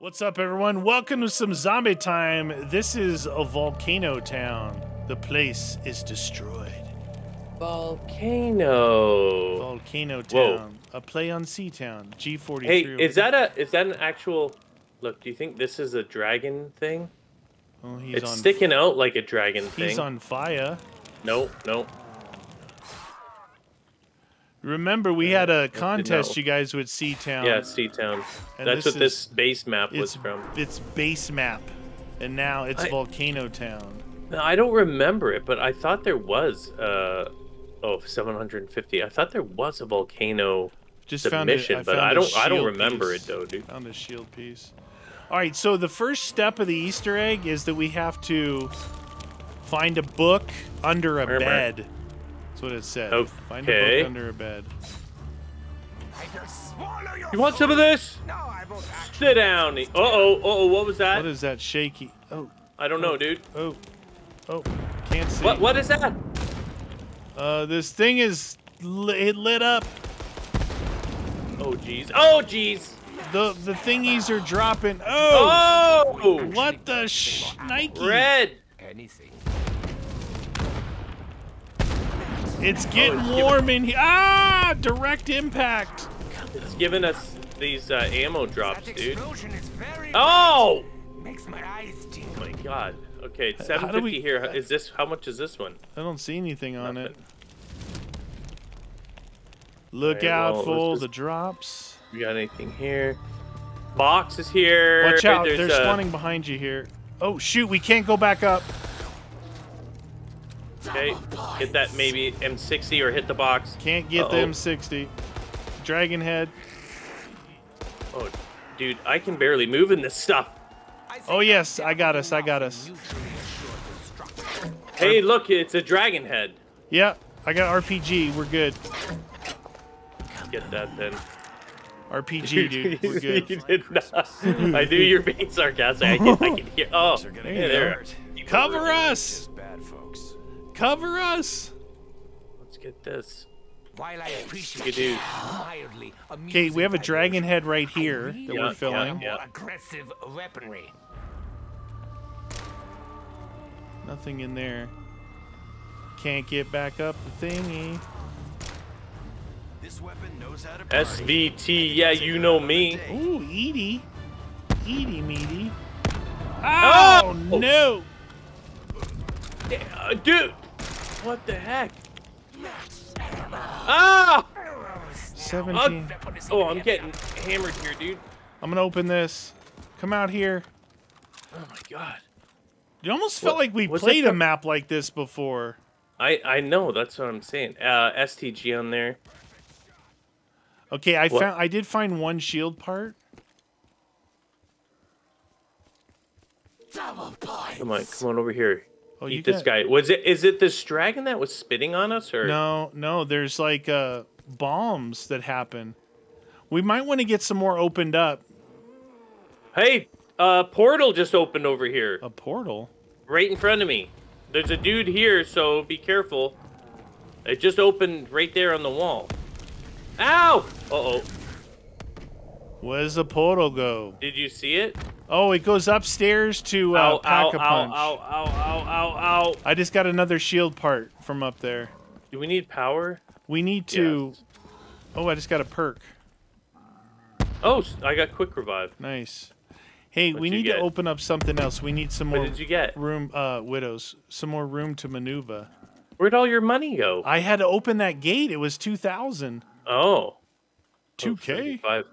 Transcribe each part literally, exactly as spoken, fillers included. What's up, everyone? Welcome to some zombie time. This is a Volcano Town. The place is destroyed. Volcano. Volcano Town. Whoa. A play on Sea Town. G forty-three. Hey, is that a is that an actual? Look, do you think this is a dragon thing? Well, he's it's on sticking out like a dragon he's thing. He's on fire. Nope, nope. Remember, we yeah, had a contest, you guys, with Sea Town. Yeah, Sea Town. And That's this what is, this base map was from. It's base map, and now it's I, Volcano Town. I don't remember it, but I thought there was. Uh, oh, seven hundred fifty. I thought there was a volcano Just submission, found a, I but found I don't. I don't remember piece. it though, dude. Found a shield piece. All right, so the first step of the Easter egg is that we have to find a book under a remember. bed. That's what it said. Okay. Find a book under a bed. You want some of this? No, I won't. Sit down. Uh oh. Uh oh. What was that? What is that shaky? Oh. I don't oh, know, dude. Oh. Oh. Can't see. What? What is that? Uh, this thing is it lit up. Oh jeez. Oh jeez. The the thingies are dropping. Oh. Oh. What the shnikes? Red. Anything. It's getting oh, it's warm giving... in here. Ah! Direct impact. It's giving us these uh, ammo drops, dude. Oh! Makes my eyes tingle. Oh my god. Okay, it's seven fifty we... here. Is this how much is this one? I don't see anything on Nothing. it. Look right, out well, for just... the drops. You got anything here? Box is here. Watch out! There's They're a... spawning behind you here. Oh shoot! We can't go back up. Okay, hit that maybe M sixty or hit the box. Can't get uh-oh. the M sixty. Dragon head. Oh, dude, I can barely move in this stuff. Oh yes, I got us, I got us. Hey, look, it's a dragon head. Yeah, I got R P G, we're good. Get that then. R P G, dude, we're good. You did not. I knew you were being sarcastic. I can, I can hear. Oh, hey, there. Cover us! Cover us! Let's get this. While I appreciate you do. Okay, we have a dragon head right here that yeah, we're filling. Yeah, yeah. Aggressive weaponry. Nothing in there. Can't get back up the thingy. This weapon knows how to party. S V T, yeah, you know me. Ooh, Edie. Edie meaty. Oh, oh no! Yeah, dude! What the heck? Ah! seventeen. Oh, I'm getting hammered here, dude. I'm gonna open this. Come out here. Oh my god. It almost felt what, like we played a map like this before. I, I know, that's what I'm saying. Uh, S T G on there. Okay, I what? found I did find one shield part. Double points. Come on, come on over here. Oh, Eat you this guy. Was it? Is it this dragon that was spitting on us, or no? No, there's like uh, bombs that happen. We might want to get some more opened up. Hey, a uh, portal just opened over here. A portal? Right in front of me. There's a dude here, so be careful. It just opened right there on the wall. Ow! Uh oh. Where's the portal go? Did you see it? Oh, it goes upstairs to uh, ow, Pack-a-Punch. Ow, ow, ow, ow, ow, ow. I just got another shield part from up there. Do we need power? We need to... Yes. Oh, I just got a perk. Oh, I got Quick Revive. Nice. Hey, What'd we need get? to open up something else. We need some more what did you get? room... Uh, Widows. Some more room to maneuver. Where'd all your money go? I had to open that gate. It was two thousand. Oh. two K? Oh,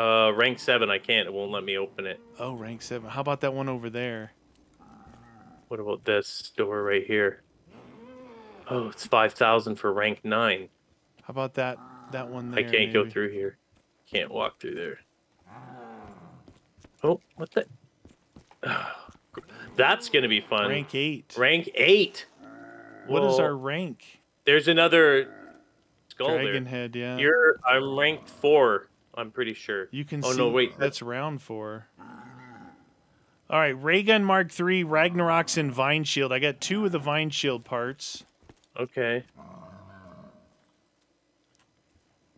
Uh, rank seven, I can't. It won't let me open it. Oh, rank seven. How about that one over there? What about this door right here? Oh, it's five thousand for rank nine. How about that that one there? I can't maybe. go through here. Can't walk through there. Oh, what's that? Oh, that's going to be fun. Rank eight. Rank eight. What well, is our rank? There's another skull Dragon there. head, yeah. You're, I'm ranked four. I'm pretty sure. You can oh, see. Oh no, wait. That's round four. All right, Raygun Mark three, Ragnarok's and Vine Shield. I got two of the Vine Shield parts. Okay.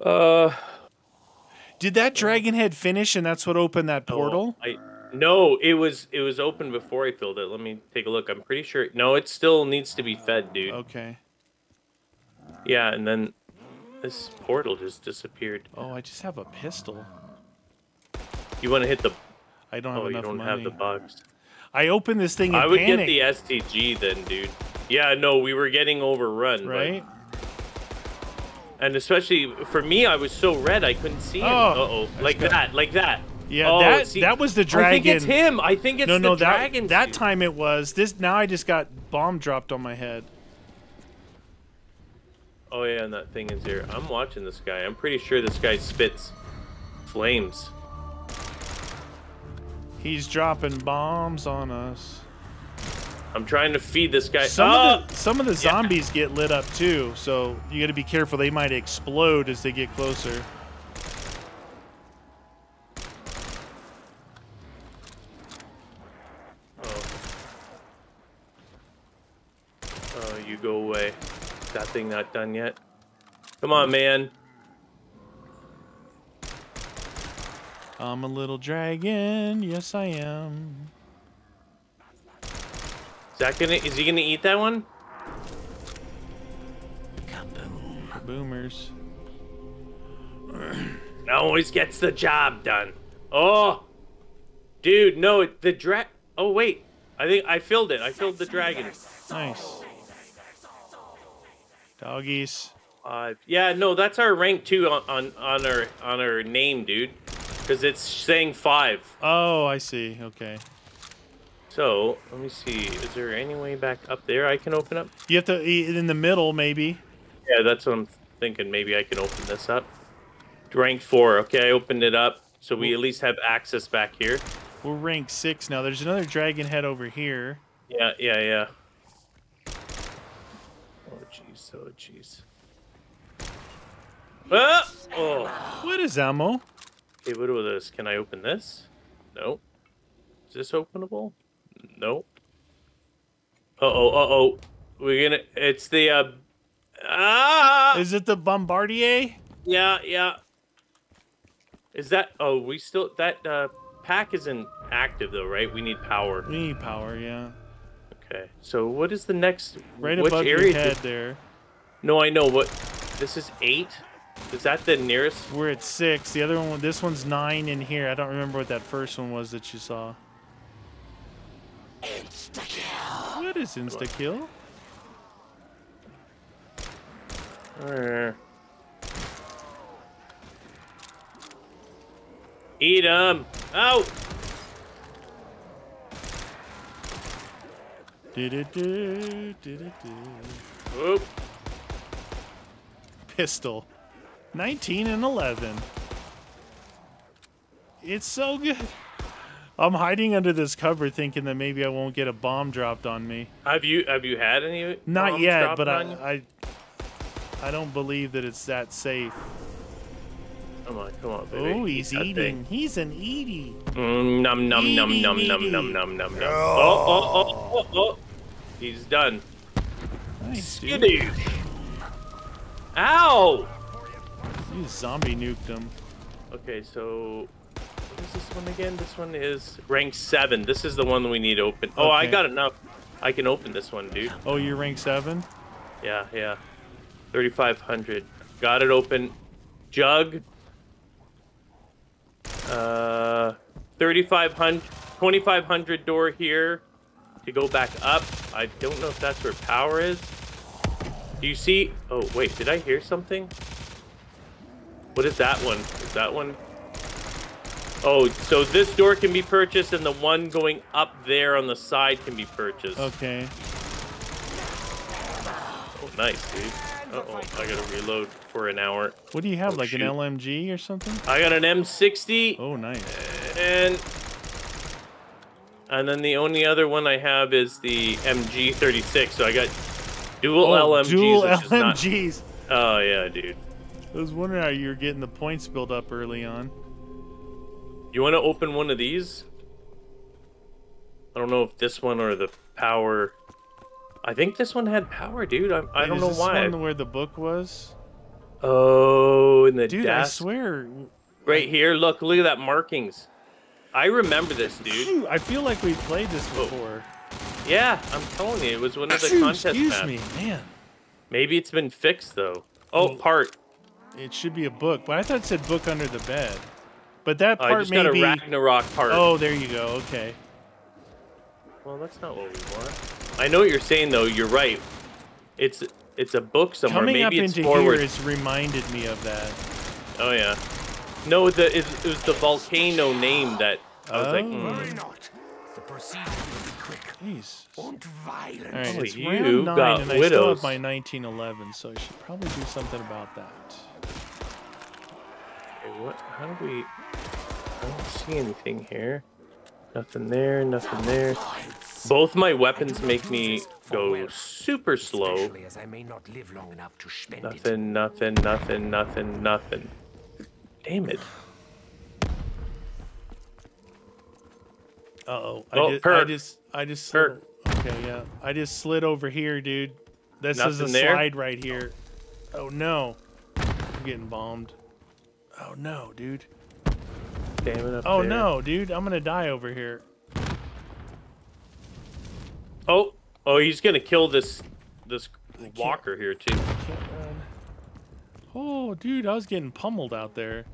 Uh. Did that dragon head finish, and that's what opened that portal? Oh, I, no, it was it was open before I filled it. Let me take a look. I'm pretty sure. No, it still needs to be fed, dude. Okay. Yeah, and then this portal just disappeared. Oh, I just have a pistol. You want to hit the? I don't have oh, enough you don't money. Have the box. I opened this thing. In I would panic. Get the S T G then, dude. Yeah, no, we were getting overrun, right? But... And especially for me, I was so red I couldn't see him. Oh, uh oh, like good. that, like that. Yeah, oh, that see, that was the dragon. I think it's him. I think it's no, no, the that, dragon. That dude. time it was. This now I just got bomb dropped on my head. Oh yeah, and that thing is here. I'm watching this guy. I'm pretty sure this guy spits flames. He's dropping bombs on us. I'm trying to feed this guy. Some, oh! of, the, some of the zombies yeah. get lit up too, so you got to be careful. They might explode as they get closer. Oh, oh you go away. Is that thing not done yet? Come on, man. I'm a little dragon. Yes, I am. Is that gonna? Is he gonna eat that one? Kaboom! Boomers. Always gets the job done. Oh, dude, no, it, the dra. Oh wait, I think I filled it. I filled the dragon. Nice. Doggies. Uh, yeah, no, that's our rank two on on on our on our name, dude. Because it's saying five. Oh, I see. Okay. So, let me see. Is there any way back up there I can open up? You have to eat it in the middle, maybe. Yeah, that's what I'm thinking. Maybe I can open this up. Rank four. Okay, I opened it up. So we at least have access back here. We're rank six now. There's another dragon head over here. Yeah, yeah, yeah. Oh, jeez. Oh, jeez. Ah! Oh. What is ammo? Hey, what about this? Can I open this? No. Is this openable? No. Uh oh, uh oh. We're gonna. It's the. Uh... Ah! Is it the Bombardier? Yeah, yeah. Is that. Oh, we still. That uh, pack isn't active, though, right? We need power. We need power, yeah. Okay. So, what is the next. Right which above area your head did... there. No, I know. What? This is eight? Is that the nearest? We're at six. The other one, this one's nine in here. I don't remember what that first one was that you saw. Insta-Kill. What is Insta-Kill? Uh, eat him. Oh! Do-do-do, do-do-do. Oop. Pistol. nineteen and eleven. It's so good. I'm hiding under this cover thinking that maybe I won't get a bomb dropped on me. Have you have you had any? Not yet, but I, I I don't believe that it's that safe. Come on, come on, baby. Oh, he's eating. He's an eaty. Mm, nom nom nom nom nom nom nom nom. Oh oh oh oh oh. He's done. Nice, dude. Ow! You zombie nuked him. Okay, so what is this one again? This one is rank seven. This is the one that we need to open. Oh, okay. I got enough. I can open this one, dude. Oh, you're rank seven? Yeah, yeah. thirty-five hundred. Got it open. Jug. Uh, thirty-five hundred. twenty-five hundred door here to go back up. I don't know if that's where power is. Do you see? Oh, wait. Did I hear something? What is that one? Is that one? Oh, so this door can be purchased and the one going up there on the side can be purchased. Okay. Oh, nice, dude. Uh-oh, I gotta reload for an hour. What do you have, oh, like shoot. an L M G or something? I got an M sixty. Oh, nice. And, and then the only other one I have is the M G thirty-six. So I got dual oh, L M Gs. Dual L M Gs. Not... Oh, yeah, dude. I was wondering how you were getting the points built up early on. You want to open one of these? I don't know if this one or the power. I think this one had power, dude. I, Wait, I don't is know this why. This one where the book was? Oh, in the dude, desk. I swear. Right here, look, look at that markings. I remember this, dude. I feel like we played this before. Oh. Yeah, I'm telling you, it was one of the contest Excuse maps. me, man. Maybe it's been fixed, though. Oh, part. It should be a book, but I thought it said book under the bed. But that part uh, I just got maybe... a Ragnarok part. Oh, there you go, okay. Well, that's not what we want. I know what you're saying, though. You're right. It's it's a book somewhere. Coming maybe up it's into forward. Here, it's reminded me of that. Oh, yeah. No, the, it, it was the volcano name that I was oh. like, mm. Why not? The procedure will be quick. Jeez. Won't violence. All right, it's you round nine, got and I still have my nineteen eleven, so I should probably do something about that. Okay, what? How do we... I don't see anything here. Nothing there, nothing there. Both my weapons make me go super slow. Nothing, nothing, nothing, nothing, nothing. Damn it. Uh-oh. I, oh, I just... I just... Perk. Okay, yeah. I just slid over here, dude. This nothing is a there. slide right here. Oh, no. I'm getting bombed. Oh, no, dude. Damn it up oh, there. no, dude. I'm gonna die over here. Oh. Oh, he's gonna kill this... This walker here, too. Oh, dude, I was getting pummeled out there.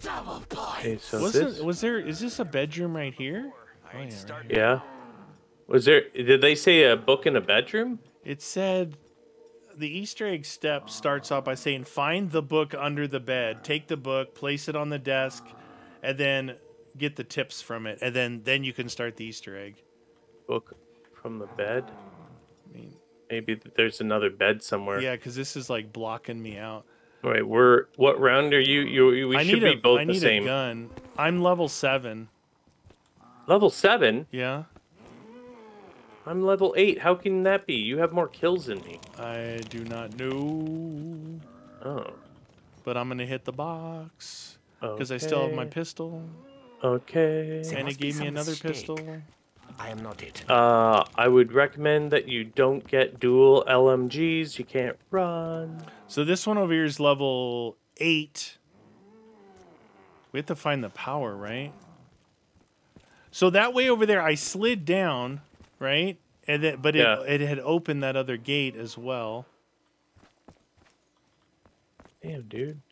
Double okay, so was, this? It, was there? Is this a bedroom right here? Oh, yeah, right here. Yeah. Was there? Did they say a book in a bedroom? It said the Easter egg step starts off by saying, "Find the book under the bed. Take the book, place it on the desk, and then get the tips from it, and then then you can start the Easter egg." Book from the bed. I mean, maybe there's another bed somewhere. Yeah, because this is like blocking me out. All right, we're what round are you? You we I should be a, both I the need same. A gun. I'm level seven. Level seven? Yeah. I'm level eight. How can that be? You have more kills than me. I do not know. Oh. But I'm gonna hit the box because okay. I still have my pistol. Okay. And it gave me another mistake. pistol. I am not it. Uh, I would recommend that you don't get dual L M Gs. You can't run. So this one over here is level eight. We have to find the power, right? So that way over there, I slid down, right? And then, but yeah. it, it had opened that other gate as well. Damn, dude.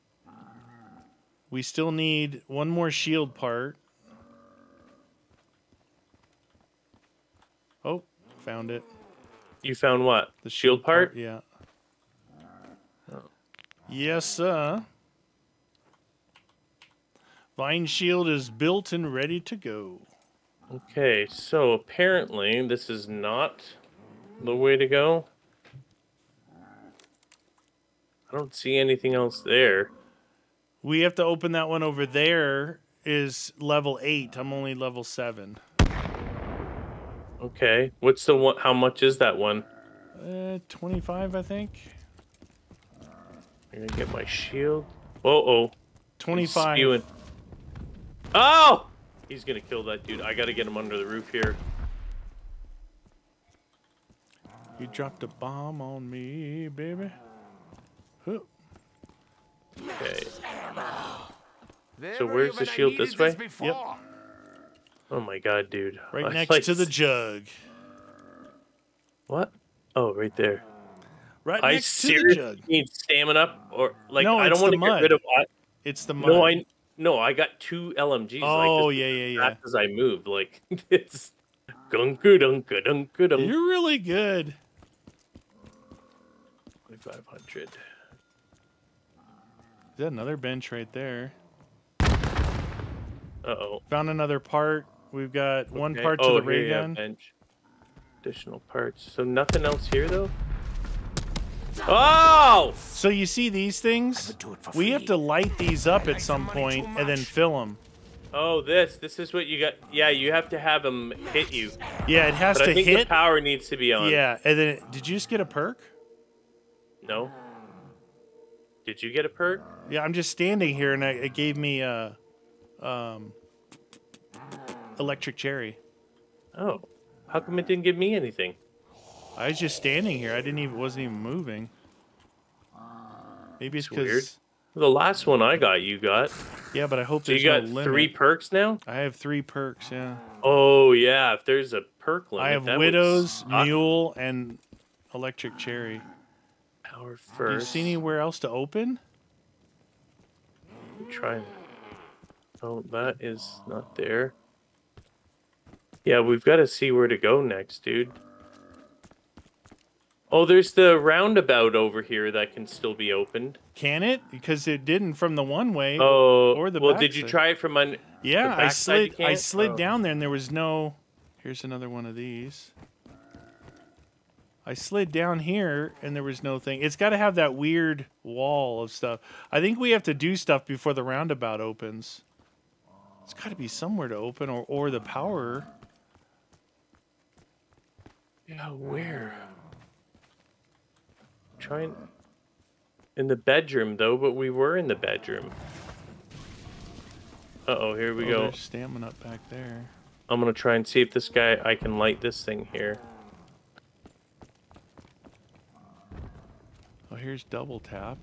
We still need one more shield part. Oh, found it. You found what? The shield part? Yeah. Oh. Yes, sir. Vine Shield is built and ready to go. Okay, so apparently this is not the way to go. I don't see anything else there. We have to open that one over there is level eight. I'm only level seven. Okay, what's the one? How much is that one? Uh, twenty-five, I think. I'm gonna get my shield. Oh, oh. twenty-five. He's oh! He's gonna kill that dude. I gotta get him under the roof here. You dropped a bomb on me, baby. Whoop. Okay. So where's the shield? This way? Yep. Oh my god, dude. Right next like... to the jug. What? Oh, right there. Right I next to the jug. I need stamina or like no, I don't want to mud. get rid of it. It's the mud. No, I no, I got two L M Gs oh, like this, yeah, yeah, yeah. as I moved like it's gunka dunka dunka dunk. You're really good. twenty-five hundred. Is that another bench right there? Uh-oh. Found another part. We've got okay. one part to oh, the raygun. Yeah, additional parts. So nothing else here, though? Oh! So you see these things? We have to light these up at some point and then fill them. Oh, this. This is what you got. Yeah, you have to have them hit you. Yeah, it has but to hit. I think hit. the power needs to be on. Yeah, and then... Did you just get a perk? No. Did you get a perk? Yeah, I'm just standing here, and I, it gave me a... Um, Electric Cherry. Oh, how come it didn't give me anything? I was just standing here. I didn't even wasn't even moving. Maybe it's because the last one I got, you got. Yeah, but I hope so there's no limit. You got three perks now? I have three perks, yeah. Oh, yeah. If there's a perk limit, I have Widow's, Mule, and Electric Cherry. Power first. Do you see anywhere else to open? I'm trying. Oh, that is not there. Yeah, we've got to see where to go next, dude. Oh, there's the roundabout over here that can still be opened. Can it? Because it didn't from the one way. Oh, or the well, did you try it from on? Yeah, I slid. I slid down there, and there was no. Here's another one of these. I slid down here, and there was no thing. It's got to have that weird wall of stuff. I think we have to do stuff before the roundabout opens. It's got to be somewhere to open, or or the power. Yeah, where? Trying in the bedroom though, but we were in the bedroom. Uh oh, here we oh, go. There's stamina up back there. I'm gonna try and see if this guy I can light this thing here. Oh, here's Double Tap.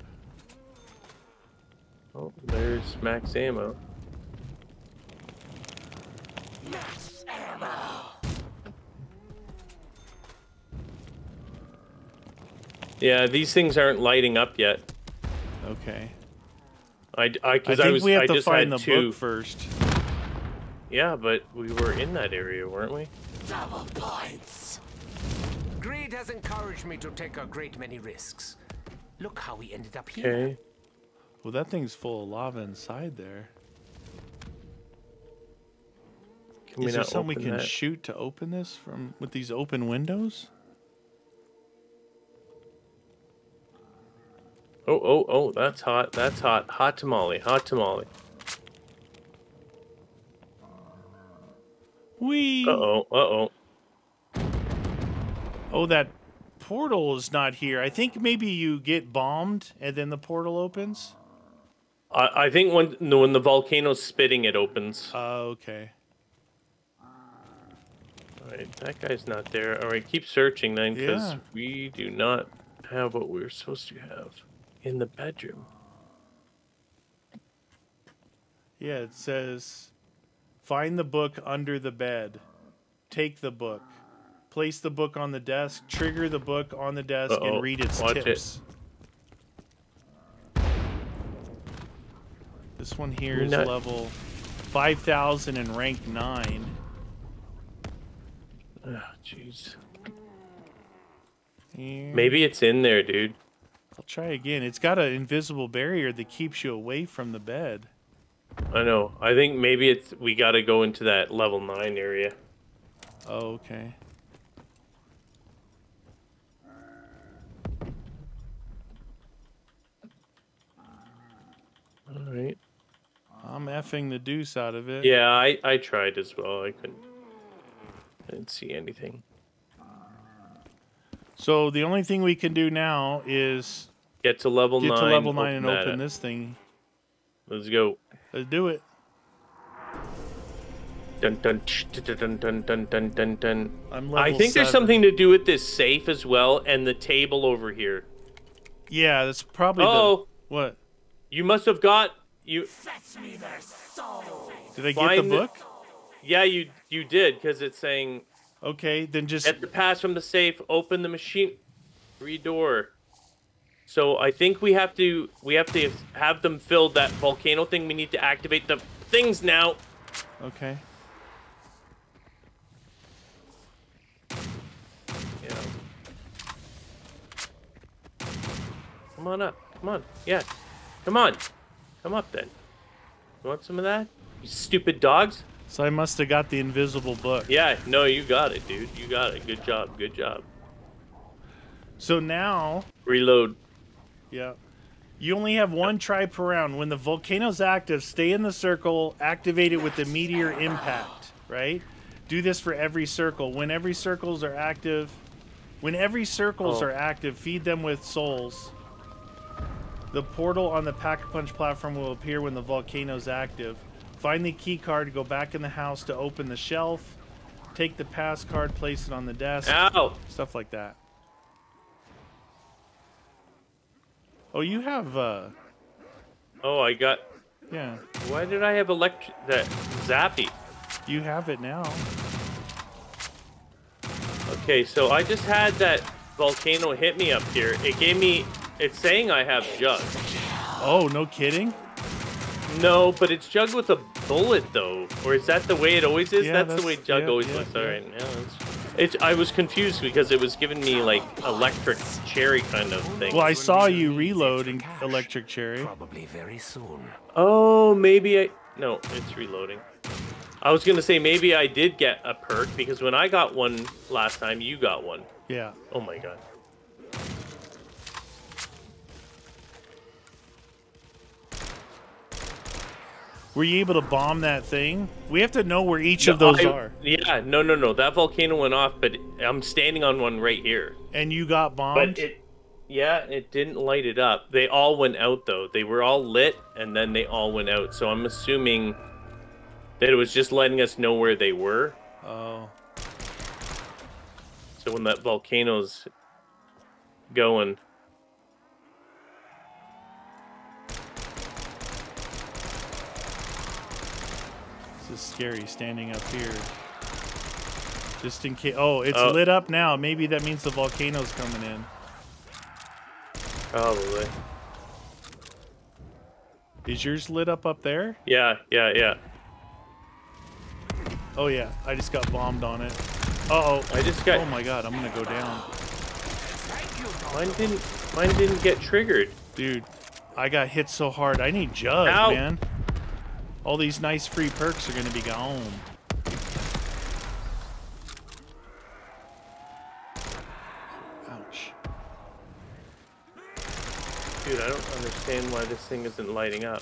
Oh, there's Max Ammo. Max Ammo. Yeah, these things aren't lighting up yet. Okay. I, I, cause I think I was, we have I to find the two. book first. Yeah, but we were in that area, weren't we? Double points. Greed has encouraged me to take a great many risks. Look how we ended up here. Okay. Well, that thing's full of lava inside there. Can Is we there not something we can that? shoot to open this from with these open windows? Oh, oh, oh, that's hot, that's hot. Hot tamale, hot tamale. Whee! Uh-oh, uh-oh. Oh, that portal is not here. I think maybe you get bombed and then the portal opens? I, I think when, when the volcano's spitting, it opens. Oh, uh, okay. All right, that guy's not there. All right, keep searching then, because yeah. we do not have what we're supposed to have. In the bedroom. Yeah, it says, find the book under the bed. Take the book. Place the book on the desk. Trigger the book on the desk Uh-oh. and read its Watch tips. It. This one here is Not level five thousand and rank nine. Oh, jeez. Maybe it's in there, dude. I'll try again. It's got an invisible barrier that keeps you away from the bed. I know. I think maybe it's we got to go into that level nine area. Oh, okay. All right. I'm effing the deuce out of it. Yeah, I, I tried as well. I couldn't. I didn't see anything. So the only thing we can do now is get to level get nine, to level nine and open up. this thing. Let's go. Let's do it. Dun dun dun dun dun dun dun dun. I'm level I think seven. There's something to do with this safe as well, and the table over here. Yeah, that's probably. Oh, the, what? You must have got you. Fetch me their soul. Did I get the book? The, yeah, you you did because it's saying. Okay, then just get the pass from the safe, open the machine door. So I think we have to we have to have them fill that volcano thing. We need to activate the things now. Okay. Yeah. Come on up. Come on. Yeah. Come on. Come up then. You want some of that? You stupid dogs? So I must have got the invisible book. Yeah, no, you got it, dude. You got it. Good job. Good job. So now... Reload. Yeah. You only have one try per round. When the volcano's active, stay in the circle, activate it with the meteor impact, right? Do this for every circle. When every circles are active... When every circles oh. are active, feed them with souls. The portal on the Pack-a-Punch platform will appear when the volcano's active. Find the key card, go back in the house to open the shelf, take the pass card, place it on the desk. Ow! Stuff like that. Oh, you have, uh... Oh, I got... Yeah. Why did I have elect that zappy? You have it now. Okay, so I just had that volcano hit me up here. It gave me, it's saying I have Jug. Oh, no kidding? No, but it's Jug with a bullet though. Or is that the way it always is? Yeah, that's, that's the way Jug yeah, always yeah, looks. Yeah. All right, now it's, it's, I was confused because it was giving me like Electric Cherry kind of thing. Well, I saw you reloading Electric Cherry. Probably very soon. Oh, maybe I, no, it's reloading. I was gonna say maybe I did get a perk because when I got one last time, you got one. Yeah. Oh my god. Were you able to bomb that thing? We have to know where each no, of those I, are. Yeah, no, no, no. That volcano went off, but I'm standing on one right here. And you got bombed? But it, yeah, it didn't light it up. They all went out, though. They were all lit, and then they all went out. So I'm assuming that it was just letting us know where they were. Oh. So when that volcano's going... This is scary standing up here. Just in case. Oh, it's oh. lit up now. Maybe that means the volcano's coming in. Probably. Is yours lit up up there? Yeah, yeah, yeah. Oh, yeah. I just got bombed on it. Uh-oh. I just got... Oh, my God. I'm going to go down. Mine didn't, mine didn't get triggered. Dude, I got hit so hard. I need Jug, Ow. man. All these nice free perks are going to be gone. Ouch. Dude, I don't understand why this thing isn't lighting up.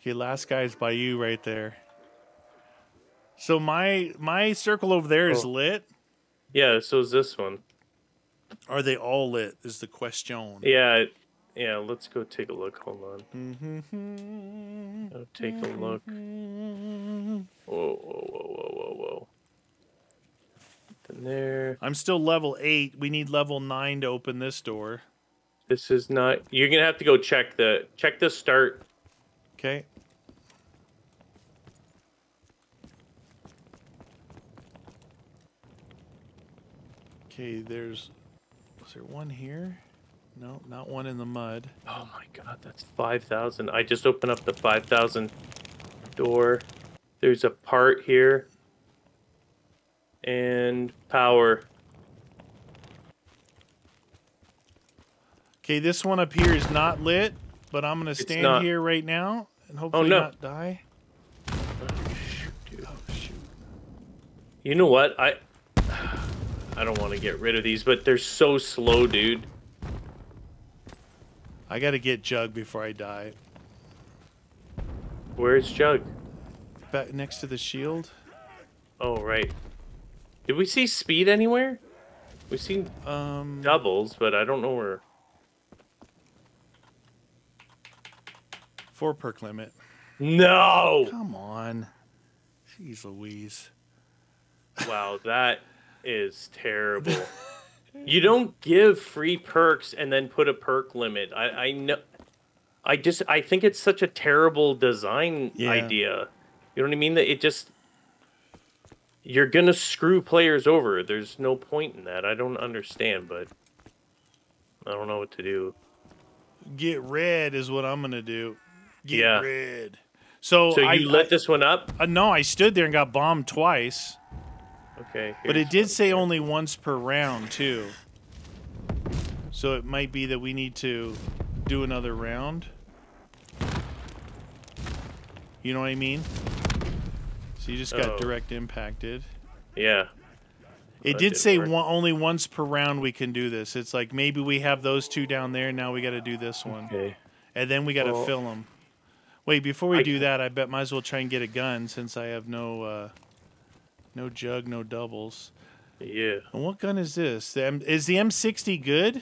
Okay, last guy's by you right there. So my my circle over there oh. is lit? Yeah, so is this one. Are they all lit is the question. Yeah, yeah, let's go take a look. Hold on. I'll take a look. Whoa, whoa, whoa, whoa, whoa, whoa. Nothing there. I'm still level eight. We need level nine to open this door. This is not... You're going to have to go check the... Check the start. Okay. Okay, there's... Is there one here? No, not one in the mud. Oh my god, that's five thousand. I just opened up the five thousand door. There's a part here. And power. Okay, this one up here is not lit, but I'm going to stand here right now and hopefully oh, no. not die. Oh, shoot, dude. Oh, shoot. You know what? I... I don't want to get rid of these, but they're so slow, dude. I gotta get Jug before I die. Where's Jug? Back next to the shield. Oh, right. Did we see Speed anywhere? We've seen um, doubles, but I don't know where. Four perk limit. No! Come on. Jeez Louise. Wow, that... is terrible. You don't give free perks and then put a perk limit. I, I know. I just I think it's such a terrible design yeah. idea. You know what I mean? That it just you're gonna screw players over. There's no point in that. I don't understand, but I don't know what to do. Get red is what I'm gonna do. Get yeah. red. So so you I, lit I, this one up? Uh, no, I stood there and got bombed twice. Okay, but it did say only once per round, too. So it might be that we need to do another round. You know what I mean? So you just got oh. direct impacted. Yeah. It did say one, only once per round we can do this. It's like maybe we have those two down there, now we got to do this one. Okay. And then we got to well, fill them. Wait, before we I, do that, I bet might as well try and get a gun since I have no... Uh, No Jug, no doubles. Yeah. And what gun is this? The M is the M sixty good?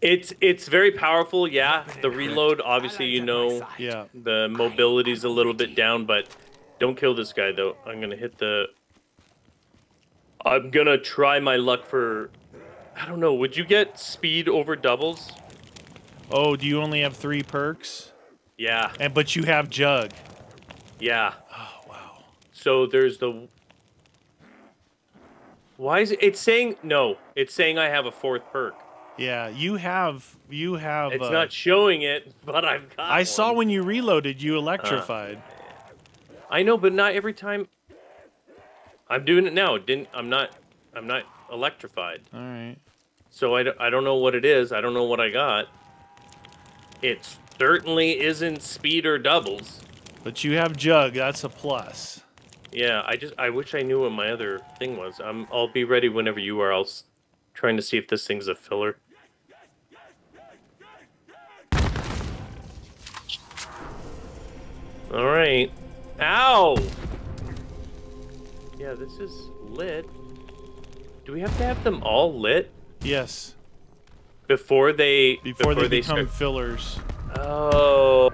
It's it's very powerful, yeah. The reload, obviously, you know, yeah. the mobility's a little bit down, but don't kill this guy, though. I'm going to hit the... I'm going to try my luck for I don't know. Would you get speed over doubles? Oh, do you only have three perks? Yeah. And but you have Jug. Yeah. Oh, wow. So there's the... Why is it... It's saying... No. It's saying I have a fourth perk. Yeah, you have... You have... It's uh, not showing it, but I've got I one. Saw when you reloaded, you electrified. Uh, I know, but not every time... I'm doing it now. Didn't I'm not... I'm not electrified. All right. So I, I don't know what it is. I don't know what I got. It certainly isn't speed or doubles. But you have Jug. That's a plus. Yeah, I just I wish I knew what my other thing was. I'm I'll be ready whenever you are. I'll trying to see if this thing's a filler. All right. Ow. Yeah, this is lit. Do we have to have them all lit? Yes. Before they before, before they, they become start... fillers. Oh.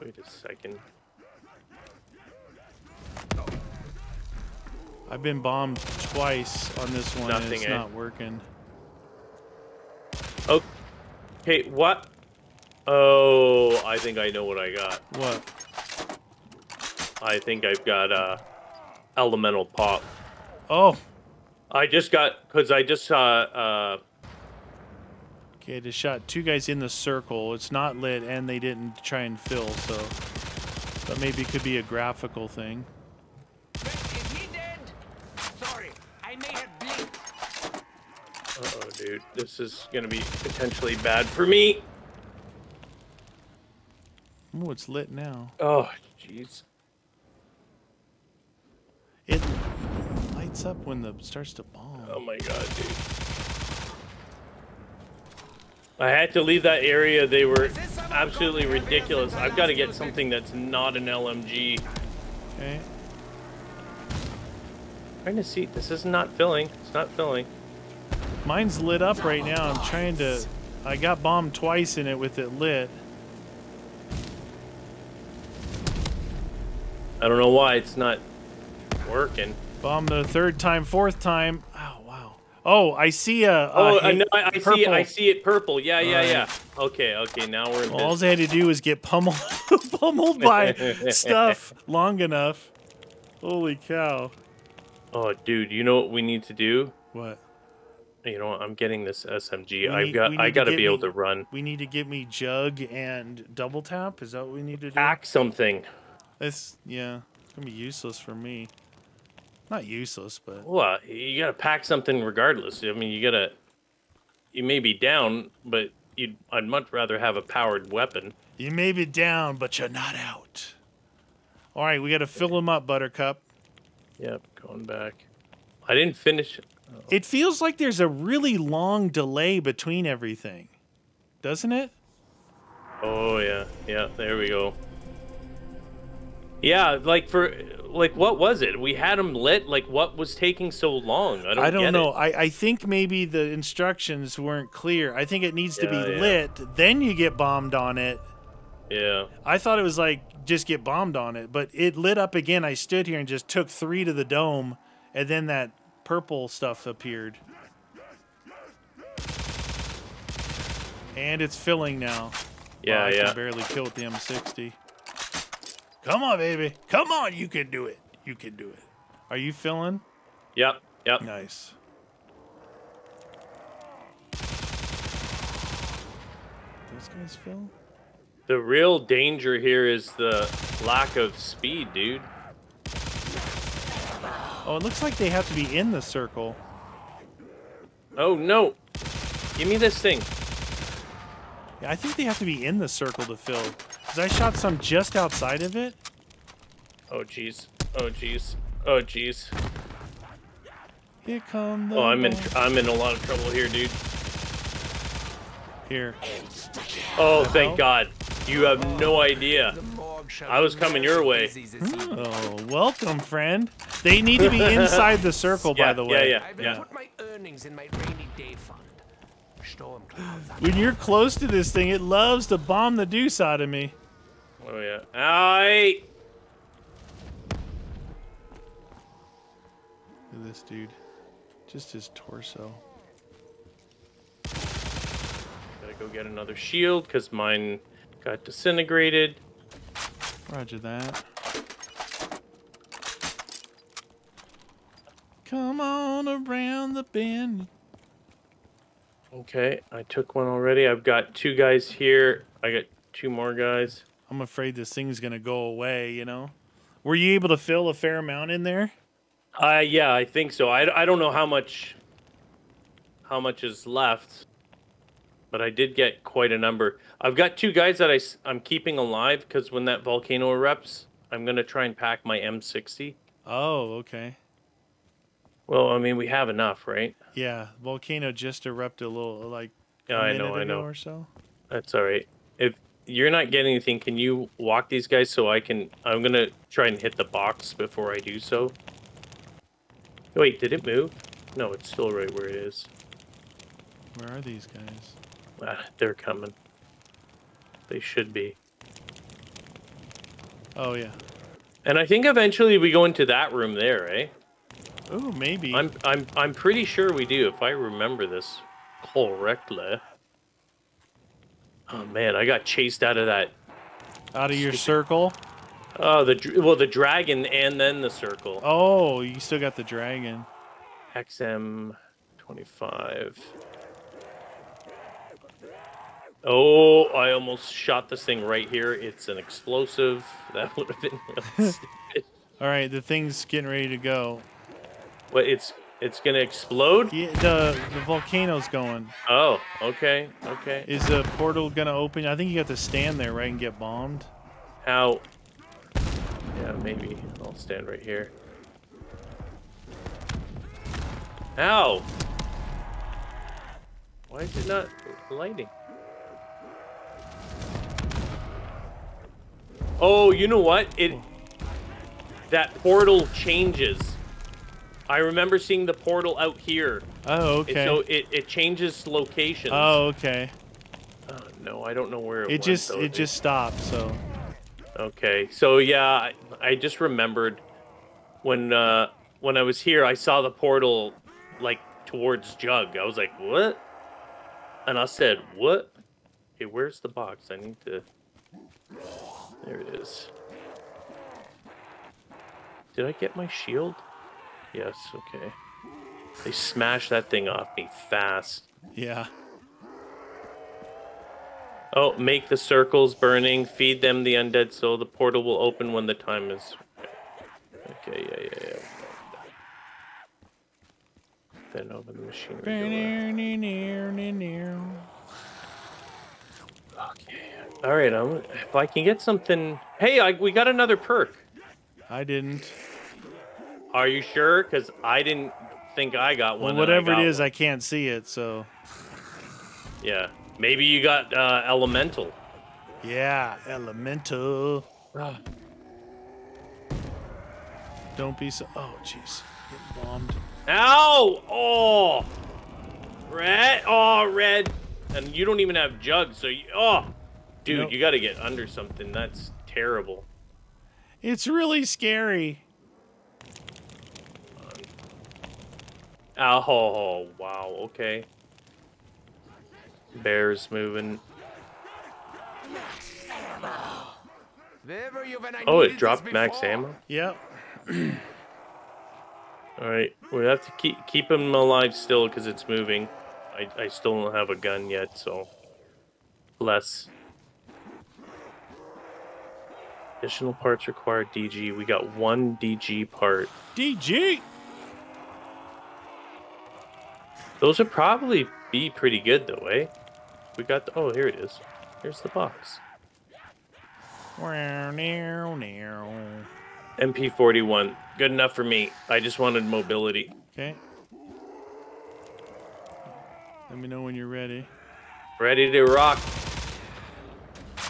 Wait a second. I've been bombed twice on this one. Nothing, and it's eh? not working. Okay, what? Oh, I think I know what I got. What? I think I've got uh, Elemental Pop. Oh. I just got, because I just saw... Uh, okay, just shot two guys in the circle. It's not lit, and they didn't try and fill, so... But maybe it could be a graphical thing. Is he dead? Sorry, I may have blinked. Uh-oh, dude. This is going to be potentially bad for me. Oh, it's lit now. Oh, jeez. It lights up when the starts to bomb. Oh my god, dude. I had to leave that area. They were absolutely ridiculous. I've got to get something that's not an L M G. Okay. Trying to see. This is not filling. It's not filling. Mine's lit up right now. I'm trying to... I got bombed twice in it with it lit. I don't know why it's not working. Bomb the third time, fourth time. Oh wow. Oh, I see a. Oh, uh, no, I, I see. It, I see it purple. Yeah, yeah, right. yeah. Okay, okay. Now we're. Well, all I had to do was get pummeled, pummeled by stuff long enough. Holy cow. Oh, dude, you know what we need to do? What? You know, I'm getting this S M G. I've got. I got to be able to run. We need to give me Jug and Double Tap. Is that what we need to do? Pack something. It's, yeah, it's going to be useless for me. Not useless, but... Well, you got to pack something regardless. I mean, you got to... You may be down, but you'd, I'd much rather have a powered weapon. You may be down, but you're not out. All right, we got to fill them up, Buttercup. Yep, going back. I didn't finish... Oh. It feels like there's a really long delay between everything, doesn't it? Oh, yeah. Yeah, there we go. Yeah, like for, like what was it? We had them lit. Like what was taking so long? I don't, I don't get know. It. I I think maybe the instructions weren't clear. I think it needs yeah, to be yeah. lit, then you get bombed on it. Yeah. I thought it was like just get bombed on it, but it lit up again. I stood here and just took three to the dome, and then that purple stuff appeared. And it's filling now. Yeah, wow, I yeah. can barely kill with the M sixty. Come on, baby. Come on. You can do it. You can do it. Are you filling? Yep. Yep. Nice. Those guys fill? The real danger here is the lack of speed, dude. Oh, it looks like they have to be in the circle. Oh, no. Give me this thing. Yeah, I think they have to be in the circle to fill. I shot some just outside of it. Oh jeez. Oh jeez. Oh jeez. Here come the. Oh, I'm in. Tr I'm in a lot of trouble here, dude. Here. Oh, thank God. You have no idea. I was coming your way. Oh, welcome, friend. They need to be inside the circle, yeah, by the way. Yeah, yeah, yeah. Put my earnings in my rainy day fund. When you're close to this thing, it loves to bomb the deuce out of me. Oh yeah. Aye. Look at this dude. Just his torso. Gotta go get another shield because mine got disintegrated. Roger that. Come on around the bend. Okay, I took one already. I've got two guys here. I got two more guys. I'm afraid this thing's gonna go away, you know? Were you able to fill a fair amount in there? Uh, yeah, I think so. I, I don't know how much how much is left, but I did get quite a number. I've got two guys that I, I'm keeping alive because when that volcano erupts, I'm going to try and pack my M sixty. Oh, okay. Well, I mean, we have enough, right? Yeah, volcano just erupted a little, like a minute ago I know. or so. That's all right. If you're not getting anything, can you walk these guys so I can... I'm going to try and hit the box before I do so. Wait, did it move? No, it's still right where it is. Where are these guys? Ah, they're coming. They should be. Oh, yeah. And I think eventually we go into that room there, eh? Oh, maybe. I'm I'm I'm pretty sure we do, if I remember this correctly. Oh, man, I got chased out of that. Out of your circle? Oh, the well, the dragon and then the circle. Oh, you still got the dragon. X M twenty-five. Oh, I almost shot this thing right here. It's an explosive. That would have been really stupid. All right, the thing's getting ready to go. What? It's it's gonna explode? Yeah, the the volcano's going. Oh, okay, okay. Is the portal gonna open? I think you have to stand there, right, and get bombed. How? Yeah, maybe. I'll stand right here. Ow! Why is it not lighting? Oh, you know what? It that portal changes. I remember seeing the portal out here. Oh, okay. It, so it, it changes locations. Oh, okay. Oh, no, I don't know where it, it went, just though, it just stopped, so... Okay, so yeah, I, I just remembered when uh, when I was here, I saw the portal like towards Jug. I was like, what? And I said, what? Hey, where's the box? I need to... There it is. Did I get my shield? Yes, okay. They smashed that thing off me fast. Yeah. Oh, make the circles burning, feed them the undead soul. The portal will open when the time is... Okay, yeah, yeah, yeah. Then open the machinery door. Okay. All right, I'm, if I can get something... Hey, I, we got another perk. I didn't. Are you sure? Because I didn't think I got one. Well, whatever it is, one. I can't see it, so... Yeah. Maybe you got uh, elemental. Yeah, elemental. Ah. Don't be so... Oh, jeez. Get bombed. Ow! Oh! Red! Oh, red! And you don't even have Jug, so you... Oh! Dude, nope. You gotta get under something. That's terrible. It's really scary. Oh, wow. Okay. Bear's moving. Oh, it dropped Max Ammo? Yep. Alright, we have to keep keep him alive still because it's moving. I, I still don't have a gun yet, so... Bless. Additional parts required D G. We got one D G part. D G! Those would probably be pretty good, though, eh? We got the... Oh, here it is. Here's the box. M P forty-one. Good enough for me. I just wanted mobility. Okay. Let me know when you're ready. Ready to rock.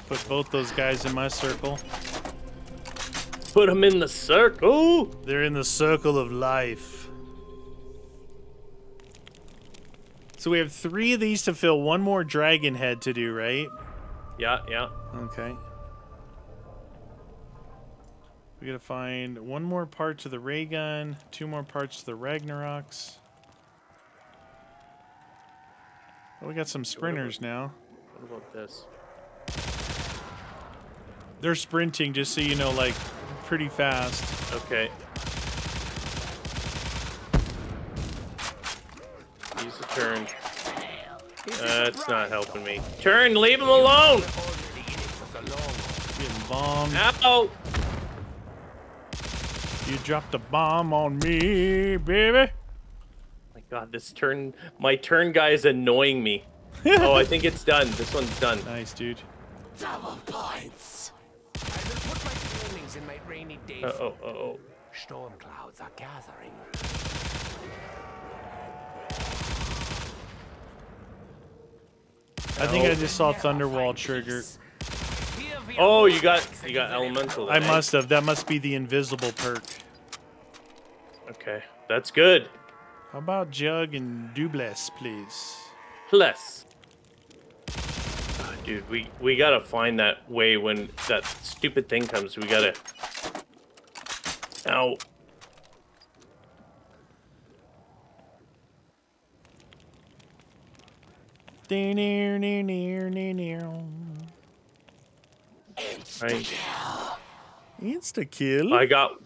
Put both those guys in my circle. Put them in the circle. They're in the circle of life. So we have three of these to fill. One more dragon head to do, right? Yeah, yeah. Okay. We gotta find one more part to the Raygun, two more parts to the Ragnaroks. Oh, we got some sprinters what about, now. What about this? They're sprinting, just so you know, like, pretty fast. Okay. Use the turn. Uh, it's not helping me. Turn, leave him alone! Getting bombed. Ow! You dropped a bomb on me, baby! My god, this turn... My turn guy is annoying me. Oh, I think it's done. This one's done. Nice, dude. Double points! Uh oh, uh oh. Storm clouds are gathering. I think oh. I just saw Thunderwall trigger. Oh, you got you got elemental. I must have. That must be the invisible perk. Okay, that's good. How about Jug and Dubles, please? Plus. Oh, dude, we we gotta find that way when that stupid thing comes. We gotta. Ow. Near, near, near, near, near. Insta-Kill. Insta-Kill. I got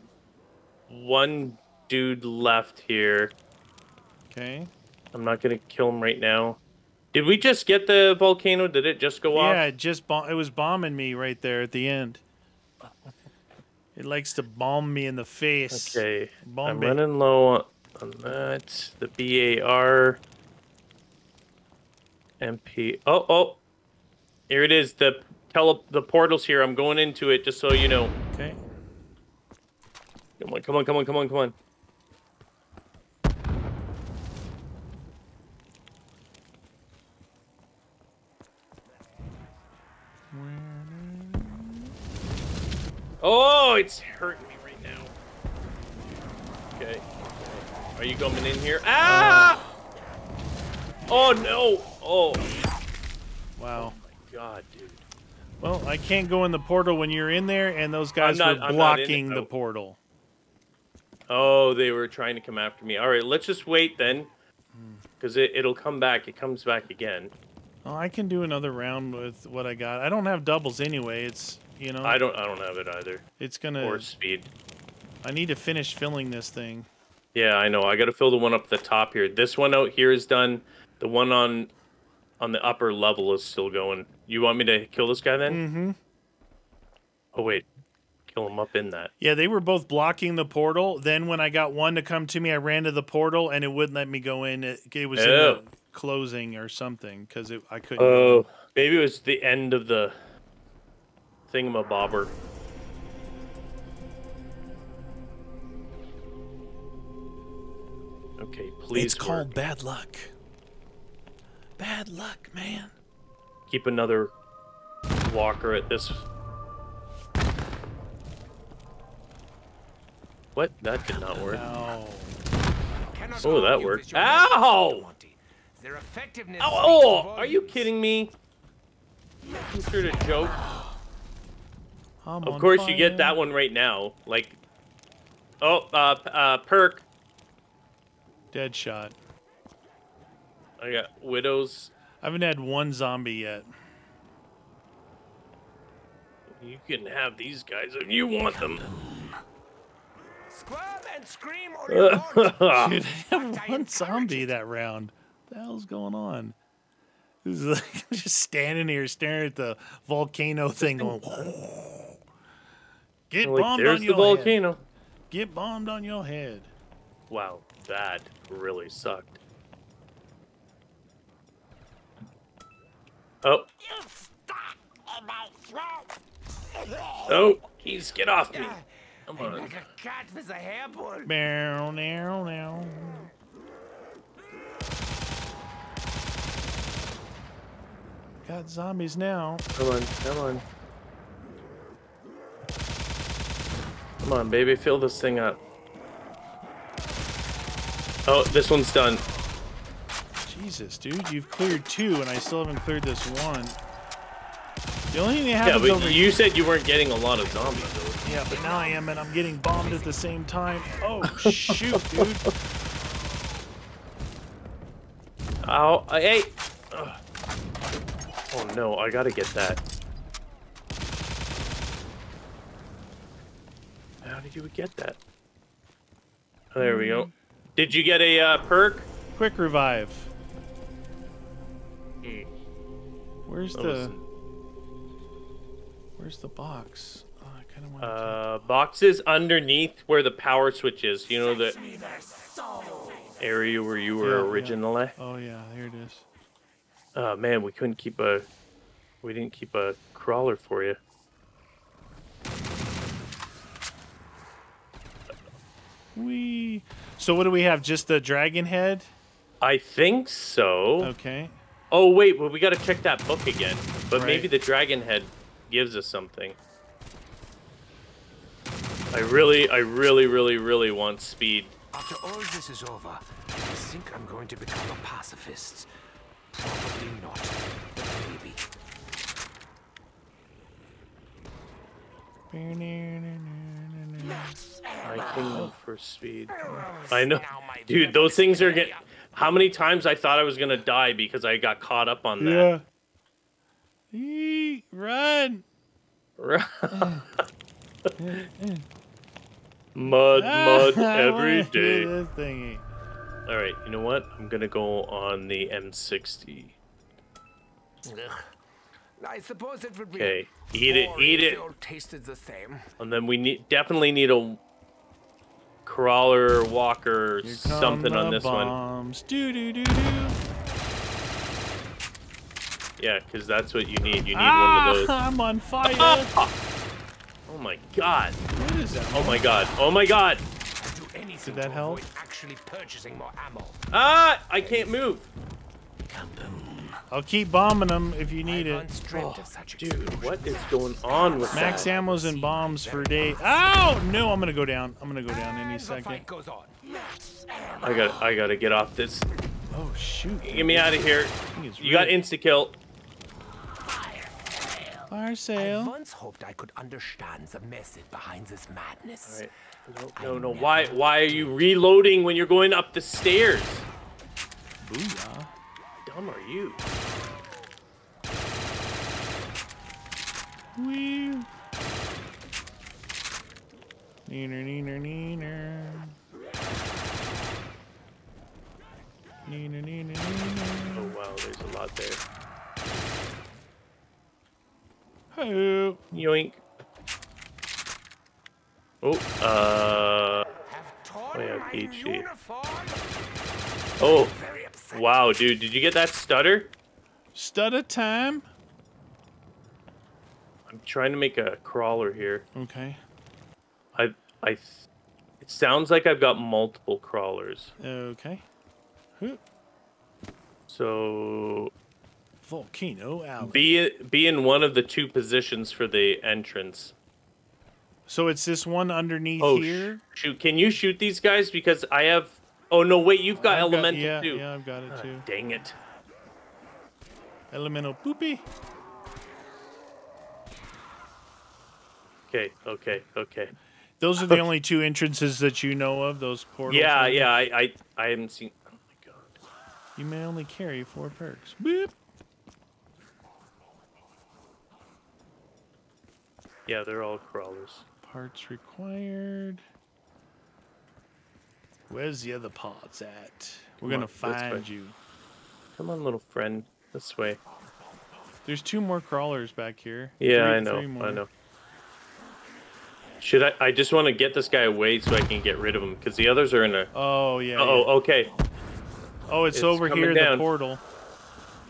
one dude left here. Okay. I'm not gonna kill him right now. Did we just get the volcano? Did it just go off? Yeah, it just bom- it was bombing me right there at the end. It likes to bomb me in the face. Okay, bomb I'm me. running low on that. The B A R. M P. Oh, oh. Here it is. The tele the portal's here. I'm going into it just so you know. Okay. Come on, come on, come on, come on, come on. Oh, it's hurting me right now. Okay. Are you coming in here? Ah! Oh, no. Oh. Wow. Oh, my God, dude. Well, I can't go in the portal when you're in there, and those guys not, were blocking the portal. Oh, they were trying to come after me. All right, let's just wait then, because it, it'll come back. It comes back again. Oh, I can do another round with what I got. I don't have doubles anyway. It's... You know, I don't. I don't have it either. It's gonna. Or speed. I need to finish filling this thing. Yeah, I know. I got to fill the one up the top here. This one out here is done. The one on, on the upper level is still going. You want me to kill this guy then? Mm-hmm. Oh wait, kill him up in that. Yeah, they were both blocking the portal. Then when I got one to come to me, I ran to the portal and it wouldn't let me go in. It, it was oh. in the closing or something because I couldn't. Oh, maybe it was the end of the. Thingamabobber. Okay, please. It's work. Called bad luck. Bad luck, man. Keep another walker at this. What? That did not work. No. Oh, that worked. Ow! Ow! Oh! Are you kidding me? Considered a joke. I'm of course fire. You get that one right now. Like, oh, uh, uh, perk. Deadshot. I got Widows. I haven't had one zombie yet. You can have these guys if you want them. Squirm and scream or you're Dude, I have one zombie that round. What the hell's going on? This is like just standing here staring at the volcano thing going... Get like, bombed on your the volcano. Head. Get bombed on your head. Wow, that really sucked. Oh. You're stuck in my throat. Oh, he's get off me. Come on. I'm like a cat with a hairball. Meow, meow, meow. Got zombies now. Come on, come on. Come on, baby, fill this thing up. Oh, this one's done. Jesus, dude, you've cleared two, and I still haven't cleared this one. The only thing that happens yeah, but over you here... said you weren't getting a lot of zombies. Though. Yeah, but now I am, and I'm getting bombed at the same time. Oh, shoot, dude. Ow, I ate. Ugh. Oh, no, I gotta get that. How did you get that? Oh, there we go. Did you get a uh, perk? Quick Revive. Mm. Where's that the... Wasn't... Where's the box? Oh, I kind of want uh, to... Boxes underneath where the power switch is. You know the area where you were yeah, originally? Yeah. Oh, yeah. Here it is. Oh, man. We couldn't keep a... We didn't keep a crawler for you. Wee. So what do we have? Just the dragon head? I think so. Okay. Oh, wait. Well, we got to check that book again. But right. Maybe the dragon head gives us something. I really, I really, really, really want speed. After all this is over, I think I'm going to become a pacifist. Probably not, but maybe. I can go for speed. I know. Dude, those things are getting... How many times I thought I was going to die because I got caught up on that. Yeah. Eee, run! Run. Mud, mud every day. All right, you know what? I'm going to go on the M sixty. I suppose it would be. Okay, eat it, eat it. Tasted the same. And then we need definitely need a crawler, walker, Here something on this bombs. one. Do, do, do, do. Yeah, because that's what you need. You need ah, one of those. I'm on fire. Ah. Oh my god. What is that? Oh my god. Oh my god. Did that help? Actually purchasing more ammo. Ah, I can't move. Kaboom. I'll keep bombing them if you need it. Oh, dude, what is going on with Max that? Ammos and bombs for days. Oh no, I'm gonna go down. I'm gonna go down any second. I got, I gotta get off this. Oh shoot! Get me out of here. You got insta-kill. Fire sale. I once hoped I could understand the message behind this madness. All right. No, no, no. Why, why are you reloading when you're going up the stairs? Booyah. How are you? Wee. Neener, neener, neener. Neener, neener, neener. Oh, wow, there's a lot there. Hello. Yoink. Oh, uh. I have H G. Oh. Wow, dude, did you get that stutter? Stutter time. I'm trying to make a crawler here. Okay. I, I, it sounds like I've got multiple crawlers. Okay. Who? So. Volcano Alley. Be be in one of the two positions for the entrance. So it's this one underneath oh, here. Sh shoot! Can you shoot these guys because I have. Oh, no, wait, you've got I've Elemental, got, yeah, too. Yeah, I've got it, too. Ah, dang it. Elemental poopy. Okay, okay, okay. Those are the only two entrances that you know of, those portals? Yeah, right? yeah, I, I I haven't seen... Oh, my God. You may only carry four perks. Boop. Yeah, they're all crawlers. Parts required... Where's the other parts at? We're going to find you. Come on, little friend. This way. There's two more crawlers back here. Yeah, I know. I know. Should I? I just want to get this guy away so I can get rid of him because the others are in a... Oh, yeah. Uh-oh, yeah. Okay. Oh, it's, it's over here, down. the portal.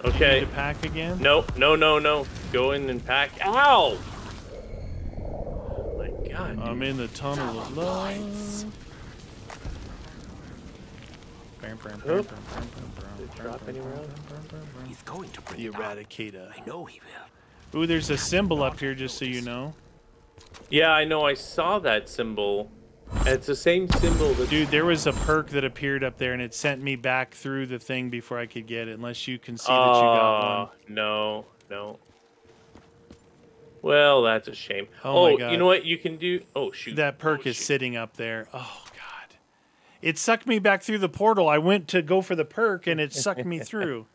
Okay. You need to pack again? No, no, no, no. Go in and pack. Ow! Oh, my God. I'm dude. in the tunnel of love. Nope. He's going to bring the Eradicator. I know he will. Ooh, there's a symbol up here, just so you know. Yeah, I know. I saw that symbol. It's the same symbol. That Dude, there was a perk that appeared up there, and it sent me back through the thing before I could get it. Unless you can see that you got one. No, no. Well, that's a shame. Oh, oh my God. You know what you can do? Oh, shoot. That perk oh, is shoot. sitting up there. Oh, God. It sucked me back through the portal. I went to go for the perk, and it sucked me through.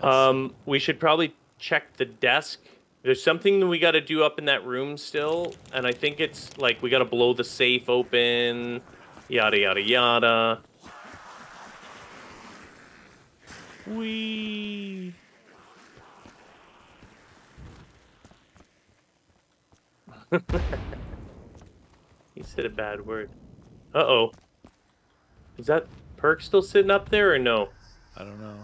Um, we should probably check the desk. There's something that we got to do up in that room still, and I think it's, like, we got to blow the safe open, yada, yada, yada. Whee! He said a bad word. Uh-oh. Is that perk still sitting up there or no? I don't know.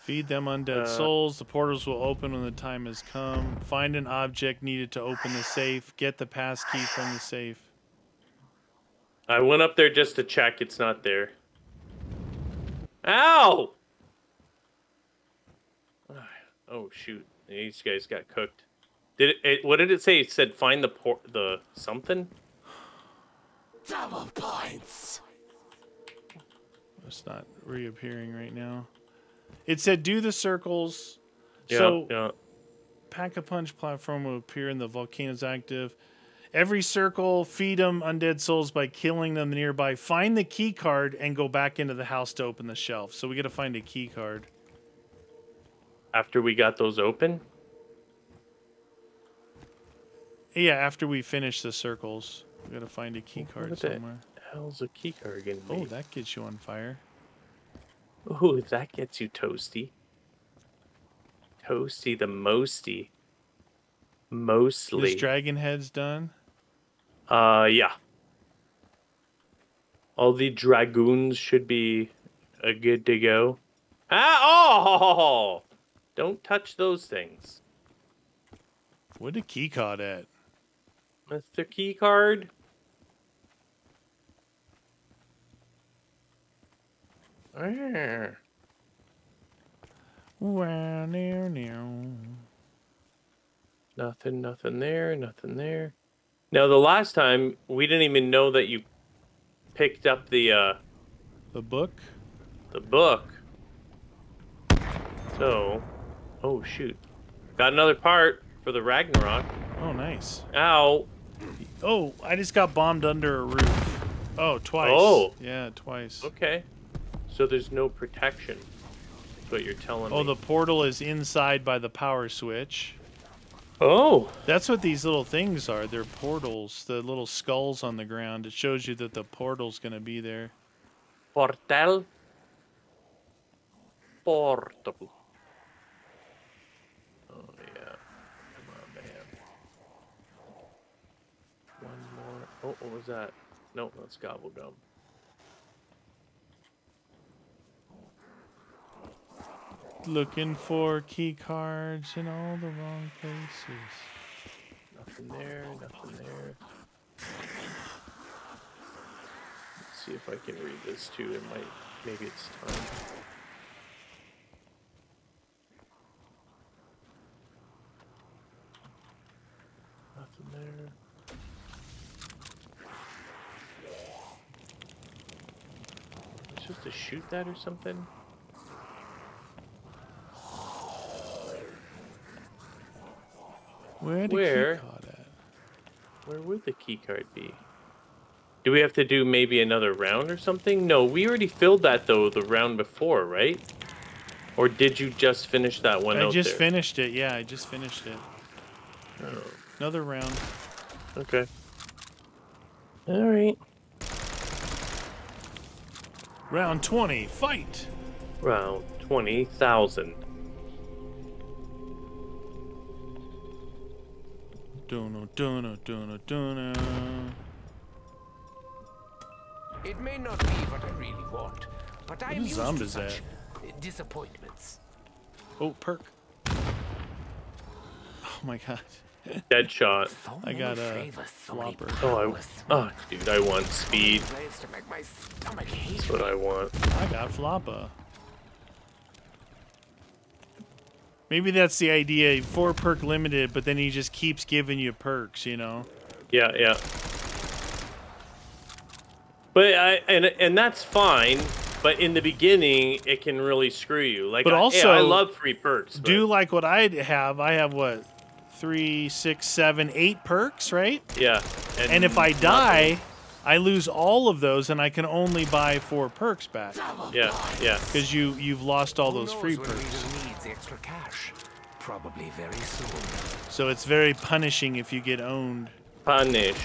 Feed them undead uh, souls. The portals will open when the time has come. Find an object needed to open the safe. Get the passkey from the safe. I went up there just to check. It's not there. Ow! Oh, shoot. These guys got cooked. Did it, it what did it say? It said find the por the something? Double points. It's not reappearing right now. It said do the circles. Yeah, so yeah. Pack-a-Punch platform will appear in the volcano's active. Every circle, feed them undead souls by killing them nearby. Find the key card and go back into the house to open the shelf. So we got to find a key card. After we got those open? Yeah, after we finish the circles. We got to find a key card what somewhere. What the hell's a key card again? Oh, that gets you on fire. Oh, that gets you toasty. Toasty the mosty. Mostly. Is dragon heads done? Uh, yeah. All the dragoons should be uh, good to go. Ah, oh! Don't touch those things. What did key card at? That's the key card. Where? Wow, near, near. Nothing, nothing there, nothing there. Now the last time we didn't even know that you picked up the uh, the book. The book. So. Oh, shoot. Got another part for the Ragnarok. Oh, nice. Ow. Oh, I just got bombed under a roof. Oh, twice. Oh. Yeah, twice. Okay. So there's no protection. That's what you're telling oh, me. Oh, the portal is inside by the power switch. Oh. That's what these little things are. They're portals. The little skulls on the ground. It shows you that the portal's going to be there. Portal. Portal. Oh, what was that? No, that's Gobble Gum. Looking for key cards in all the wrong places. Nothing there, nothing there. Let's see if I can read this too. It might, maybe it's time. Nothing there. Just to shoot that or something? Where the key card at? Where would the key card be? Do we have to do maybe another round or something? No, we already filled that though the round before, right? Or did you just finish that one out there? I just finished it, yeah, I just finished it. Oh. Another round. Okay. Alright. Round twenty, fight! Round twenty thousand. Dunno, dunno, dunno, dunno. It may not be what I really want, but I am used to such disappointments. Oh, perk. Oh my god. Deadshot. So I got a Flopper. Oh, I, oh, dude, I want speed. That's what I want. I got Flopper. Maybe that's the idea. Four perk limited, but then he just keeps giving you perks, you know? Yeah, yeah. But I and and that's fine. But in the beginning, it can really screw you. Like, but also, I, I love free perks. But... do like what I have. I have, what, three, six, seven, eight perks, right? Yeah. And, and if I die, nothing. I lose all of those, and I can only buy four perks back. Yeah, yeah. Because you, you've lost all those free perks. Who knows when he needs extra cash? Probably very soon. So it's very punishing if you get owned. Punish.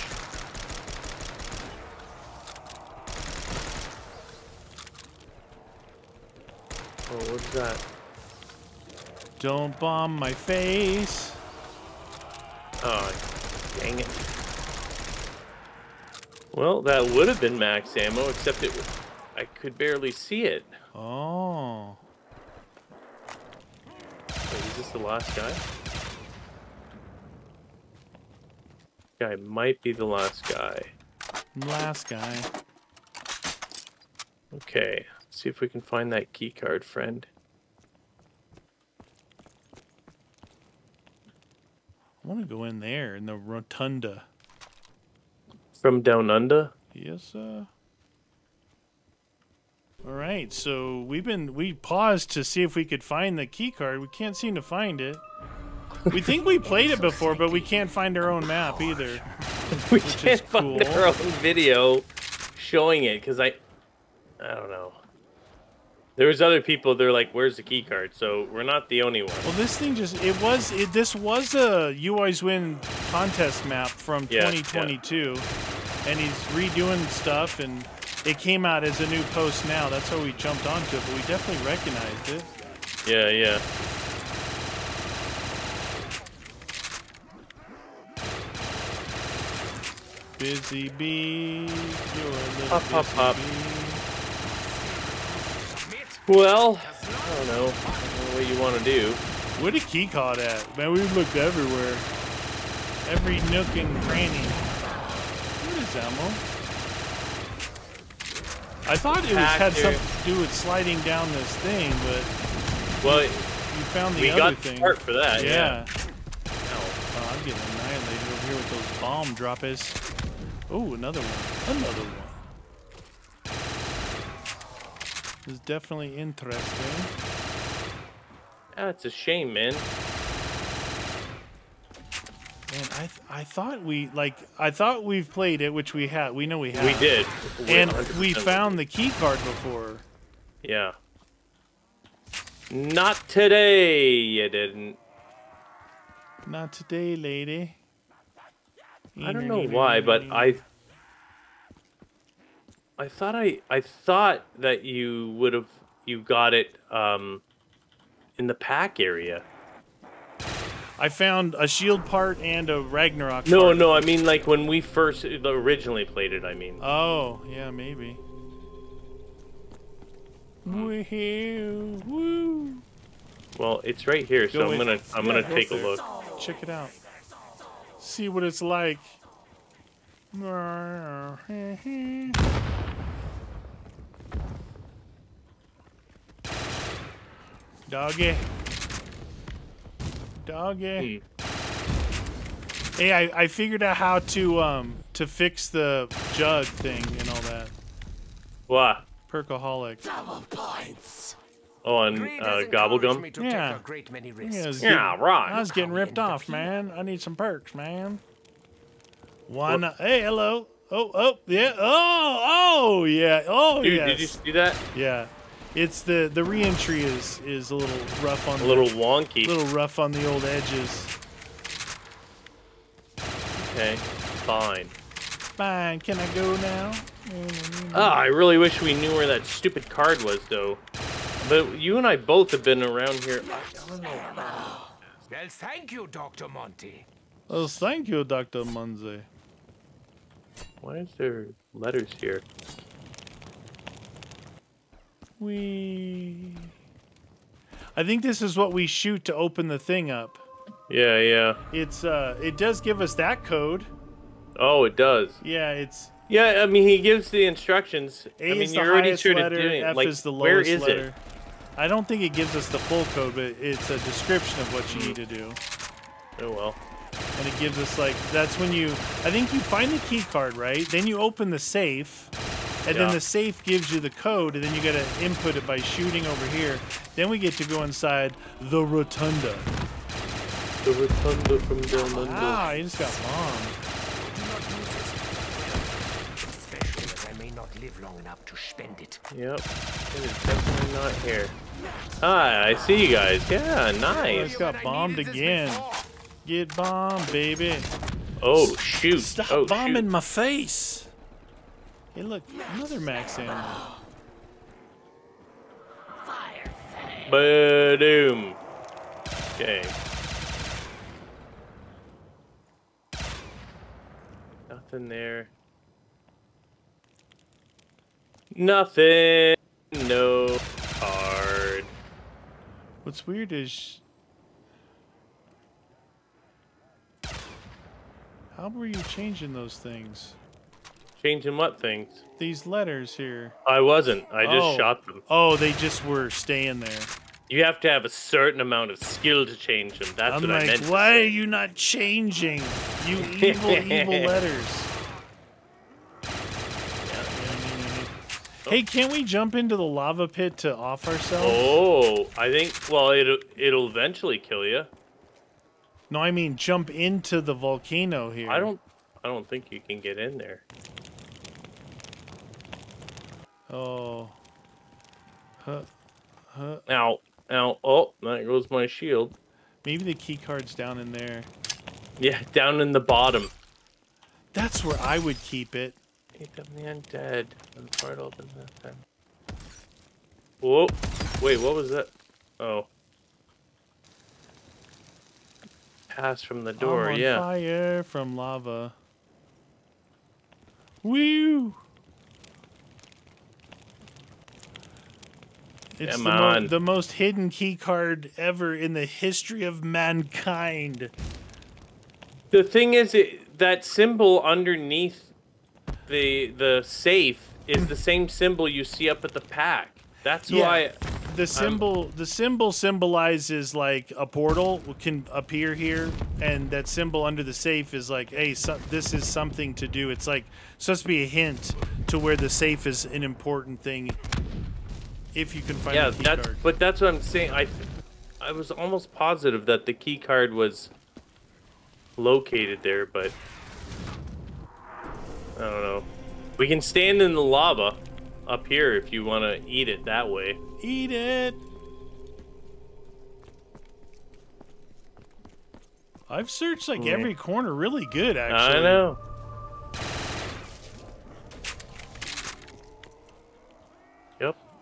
Oh, what's that? Don't bomb my face. Oh, dang it. Well, that would have been max ammo, except it, I could barely see it. Oh. Wait, is this the last guy? Guy might be the last guy. Last guy. Okay. See if we can find that key card, friend. I want to go in there in the rotunda. From down under? Yes, sir. Uh... All right, so we've been we paused to see if we could find the key card. We can't seem to find it. We think we played it before, but we can't find our own map either. we can't cool. find our own video showing it because I, I don't know. There was other people. They're like, "Where's the key card?" So we're not the only one. Well, this thing just—it was. It, this was a YouAlwaysWin contest map from yeah, twenty twenty-two, yeah. And he's redoing stuff, and it came out as a new post now. That's how we jumped onto it, but we definitely recognized it. Yeah, yeah. Busy bee, you're a little pop, busy pop, pop. Bee. Well, I don't know. I don't know what you want to do. Where did key caught at? Man, we looked everywhere. Every nook and cranny. What is ammo? I thought it was, had something to do with sliding down this thing, but... well, you, you found the other thing. We got the part for that, yeah. yeah. Oh, I'm getting annihilated over here with those bomb droppers. Oh, another one. Another one. This is definitely interesting. That's a shame, man. Man, I th I thought we like I thought we've played it, which we had. We know we had. We did, and we found the key card before. Yeah. Not today, you didn't. Not today, lady. I don't know why, but I. I thought I I thought that you would have you got it um, in the pack area. I found a shield part and a Ragnarok. No, part. no, I mean like when we first originally played it. I mean. Oh yeah, maybe. We're here. Woo. Well, it's right here, so Go I'm gonna I'm yeah, gonna take a look. Check it out. See what it's like. Doggy. Doggy. Mm. Hey, I, I figured out how to um to fix the jug thing and all that. What? Perkaholic. Double points. Oh, and uh, Gobble Gum? Yeah. Yeah, was getting, yeah, right. I was getting ripped off, man. I need some perks, man. Why not? Hey, hello. Oh, oh, yeah. Oh, oh, yeah. Oh, yeah. Did you see that? Yeah. It's the the re-entry is is a little rough on a the, little wonky, a little rough on the old edges. Okay, fine. Fine. Can I go now? Oh, I really wish we knew where that stupid card was, though. But you and I both have been around here. Well, thank you, Doctor Monty. Well, thank you, Doctor Monty. Why is there letters here? We. I think this is what we shoot to open the thing up. Yeah, yeah. It's uh, it does give us that code. Oh, it does. Yeah, it's. Yeah, I mean, he gives the instructions. A I mean, is the you're highest already letter. Doing it. F like, is the lowest where is letter. It? I don't think it gives us the full code, but it's a description of what you need to do. Oh well. And it gives us like that's when you. I think you find the key card, right? Then you open the safe. And yeah. then the safe gives you the code, and then you got to input it by shooting over here. Then we get to go inside the rotunda. The rotunda from down under. Ah, you just got bombed. Do not do this. Especially as I may not live long enough to spend it. Yep. It is definitely not here. Ah, I see you guys. Yeah, nice. Oh, got bombed again. Get bombed, baby. Oh, shoot. Stop oh, bombing shoot. my face. Hey, look, another Max Ammo. Ba-doom. Okay. Nothing there. Nothing. No card. What's weird is... How were you changing those things? Changing what things? These letters here. I wasn't. I just oh. shot them. Oh, they just were staying there. You have to have a certain amount of skill to change them. That's I'm what like, I meant. I'm like, why are you not changing? You evil, evil letters. Yeah. Hey, can we jump into the lava pit to off ourselves? Oh, I think, well, it'll, it'll eventually kill you. No, I mean jump into the volcano here. I don't, I don't think you can get in there. Oh. Huh. Huh. Ow. Ow. Oh, there goes my shield. Maybe the key card's down in there. Yeah, down in the bottom. That's where I would keep it. Keep them the undead. I'm part open this time. Whoa. Wait, what was that? Oh. Pass from the door, I'm on yeah. Fire from lava. Woo! It's Come the, on. Mo the most hidden key card ever in the history of mankind. The thing is, it, that symbol underneath the the safe is the same symbol you see up at the pack. That's yeah. why the symbol um, the symbol symbolizes like a portal can appear here, and that symbol under the safe is like, hey, so, this is something to do. It's like supposed to be a hint to where the safe is an important thing. If you can find yeah, the key that's, card. But that's what I'm saying. I I was almost positive that the key card was located there, but I don't know. We can stand in the lava up here if you want to eat it that way. Eat it! I've searched like yeah. every corner really good, actually. I know.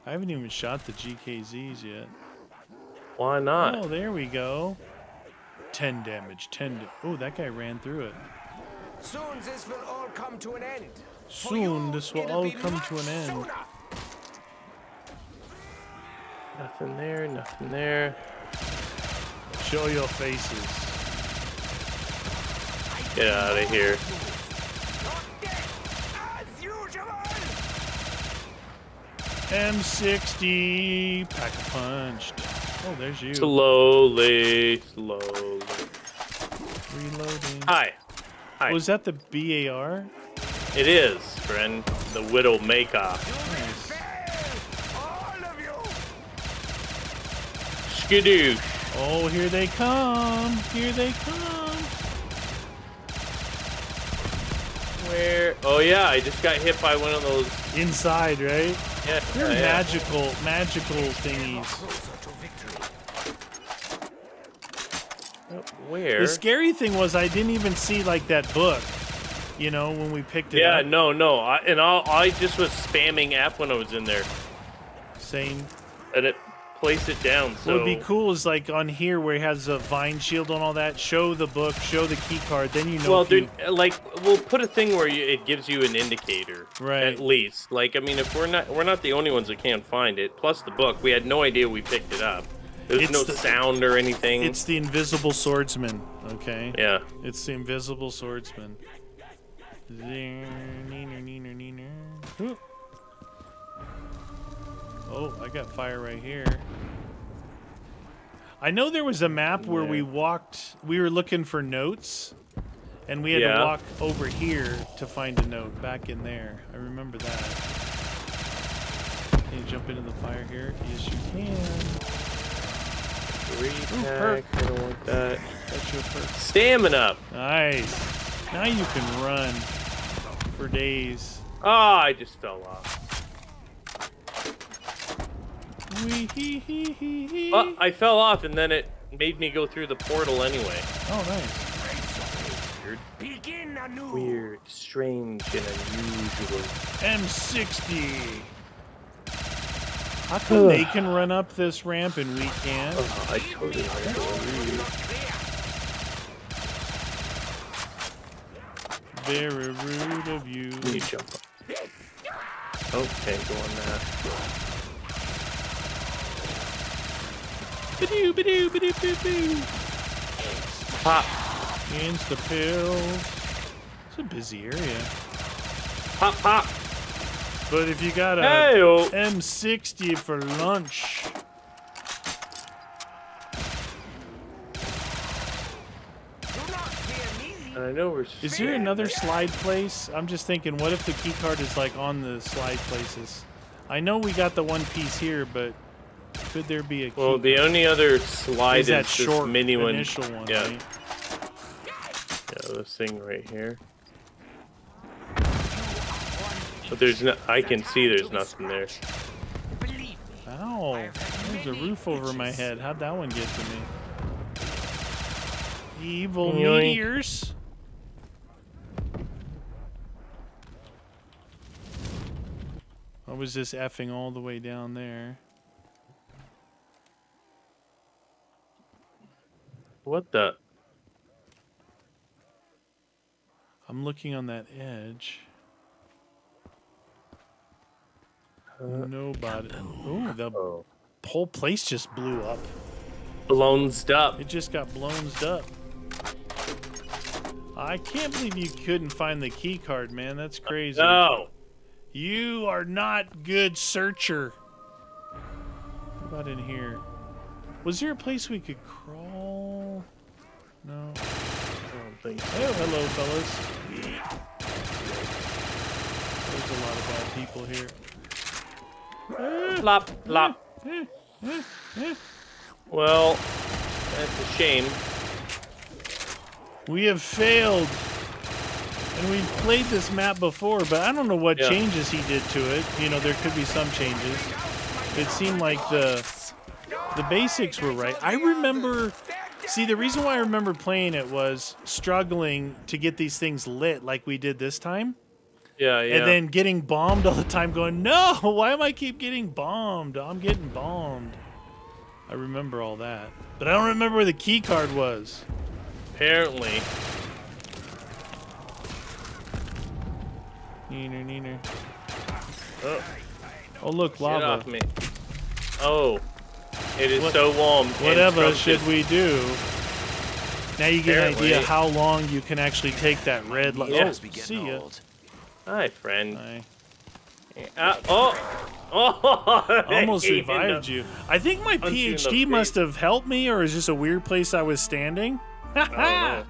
I haven't even shot the G K Zs yet. Why not? Oh, there we go. Ten damage. Ten. Da oh, that guy ran through it. Soon this will all come to an end. Soon this will all come to an end. Nothing there. Nothing there. Show your faces. Get out of here. M sixty Pack-a-Punch. Oh, there's you. Slowly, slowly. Reloading. Hi. Hi. Was that the B A R? It is, friend. The Widow Maker. Nice. All of you. Skidoo. Oh, here they come. Here they come. Where? Oh, yeah. I just got hit by one of those. Inside, right? Yeah, they're uh, magical, yeah. magical thingies. Where? The scary thing was I didn't even see like that book, you know, when we picked it yeah, up. Yeah, no, no, I, and I, I just was spamming app when I was in there. Same. And it placed it down. So. What would be cool is like on here where it has a Vine Shield and all that. Show the book, show the key card, then you know. Well, dude, you... like we'll put a thing where you, it gives you an indicator, right? At least, like I mean, if we're not we're not the only ones that can't find it. Plus the book, we had no idea we picked it up. There's no the, sound or anything. It's the Invisible Swordsman. Okay. Yeah. It's the Invisible Swordsman. Oh, I got fire right here. I know there was a map where yeah. we walked, we were looking for notes, and we had yeah. to walk over here to find a note back in there. I remember that. Can you jump into the fire here? Yes, you can. Repack. I don't want that. That's your perk. Stamina up. Nice. Now you can run for days. Ah, oh, I just fell off. Wee-hee-hee-hee-hee. Oh, I fell off and then it made me go through the portal anyway. Oh, nice. Weird, strange, and unusual. M sixty! How come Ugh. they can run up this ramp and we can't? Oh, I totally agree. Very rude of you. You jump up. Oh, can't go on that. Ba-doo, ba-doo, ba-doo, ba-doo. Pop. Insta-Kill. A busy area. Pop, pop. But if you got a Hey-o. M sixty for lunch. I know we're is there another slide place? I'm just thinking, what if the key card is like on the slide places? I know we got the one piece here, but could there be a key Well, the card? only other slide is, is that short mini one. initial one. Yeah. Right? Yeah, this thing right here. But there's no, I can see there's nothing there. Ow, there's a roof over my head. How'd that one get to me? Evil Yoink. meteors. I was just effing all the way down there. What the? I'm looking on that edge. Nobody. Ooh, the oh. whole place just blew up. Blowned up. It just got blown up. I can't believe you couldn't find the key card, man. That's crazy. No. You are not good searcher. What about in here? Was there a place we could crawl? No. I don't think so. Oh, hello, fellas. There's a lot of bad people here. Plop, plop. Well, that's a shame. We have failed. And we've played this map before, but I don't know what yeah. changes he did to it. You know, there could be some changes. It seemed like the the basics were right. I remember... See, the reason why I remember playing it was struggling to get these things lit like we did this time. Yeah, yeah. And then getting bombed all the time, going, no, why am I keep getting bombed? I'm getting bombed. I remember all that. But I don't remember where the key card was. Apparently. Neener, neener. Oh. Oh, look, lava. Get off me. Oh. It is what, so warm. Whatever should we do? Now you get Apparently. an idea how long you can actually take that red light. Yeah. Oh, see ya. Old. Hi, friend. Hi. Uh, oh! Oh! Almost revived you. I think my PhD must have helped me, or is this a weird place I was standing? Ha ha!